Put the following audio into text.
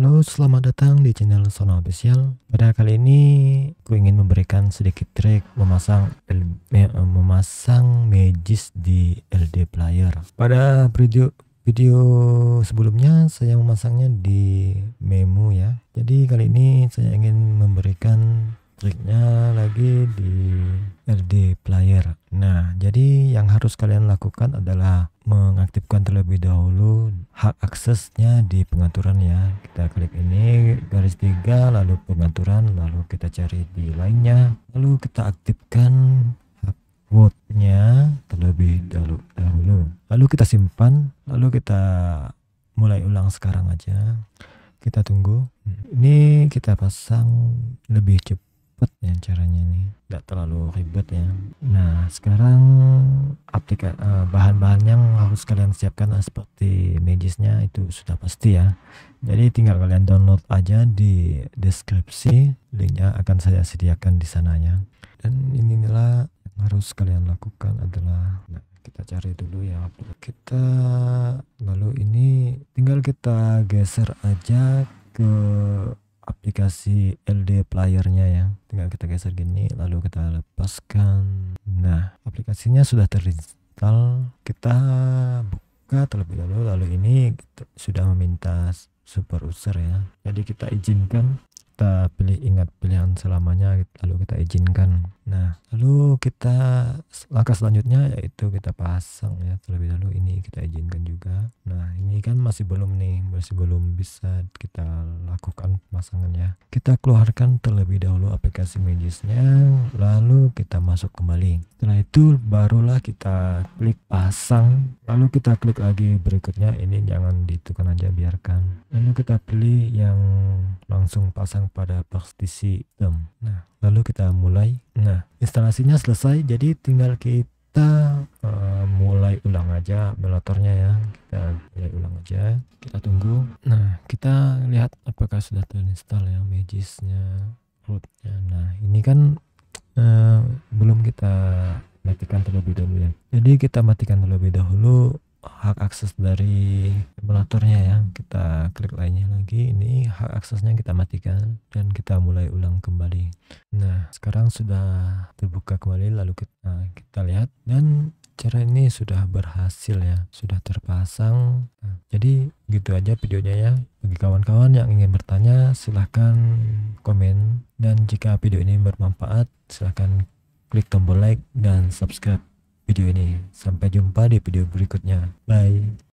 Halo, selamat datang di channel Sona Official. Pada kali ini aku ingin memberikan sedikit trik memasang magis di LD Player. Pada video sebelumnya saya memasangnya di memo ya. Jadi kali ini saya ingin memberikan triknya lagi di LD Player. Nah, jadi yang harus kalian lakukan adalah mengaktifkan terlebih dahulu hak aksesnya di pengaturan ya. Kita klik ini -3 lalu pengaturan, lalu kita cari di lainnya, lalu kita aktifkan hak vote-nya terlebih dahulu. Lalu kita simpan, lalu kita mulai ulang sekarang aja. Kita tunggu. Ini kita pasang lebih cepat ya caranya, ini tidak terlalu ribet ya. Nah, sekarang bahan-bahan yang harus kalian siapkan seperti magisnya itu sudah pasti ya. Jadi tinggal kalian download aja di deskripsi, linknya akan saya sediakan di sananya. Dan inilah yang harus kalian lakukan adalah, nah, kita cari dulu ya, kita lalu ini tinggal kita geser aja ke aplikasi LD Player-nya ya. Tinggal kita geser gini lalu kita lepaskan. Nah, aplikasinya sudah terinstall. Kita buka terlebih dahulu, lalu ini kita sudah meminta super user ya. Jadi kita izinkan, kita pilih ingat pilihan selamanya, lalu kita izinkan. Nah, lalu kita langkah selanjutnya yaitu kita pasang ya terlebih dahulu. Ini kita izinkan juga. Nah, ini kan masih belum nih, masih belum bisa kita lakukan pemasangannya. Kita keluarkan terlebih dahulu aplikasi magisnya, lalu kita masuk kembali. Setelah itu barulah kita klik pasang, lalu kita klik lagi berikutnya. Ini jangan ditekan aja, biarkan. Lalu kita pilih yang langsung pasang pada partisi system. Nah, lalu kita mulai. Nah, instalasinya selesai, jadi tinggal kita mulai ulang aja emulatornya ya. Kita mulai ulang aja, kita tunggu. Nah, kita lihat apakah sudah terinstall ya magisnya, rootnya. Nah, ini kan belum, kita matikan terlebih dahulu ya. Jadi kita matikan terlebih dahulu hak akses dari emulatornya ya. Kita klik lainnya lagi, ini hak aksesnya kita matikan dan kita mulai ulang kembali. Nah, sekarang sudah terbuka kembali, lalu kita lihat, dan cara ini sudah berhasil ya, sudah terpasang. Nah, jadi gitu aja videonya ya. Bagi kawan-kawan yang ingin bertanya silahkan komen, dan jika video ini bermanfaat silahkan klik tombol like dan subscribe video ini. Sampai jumpa di video berikutnya. Bye.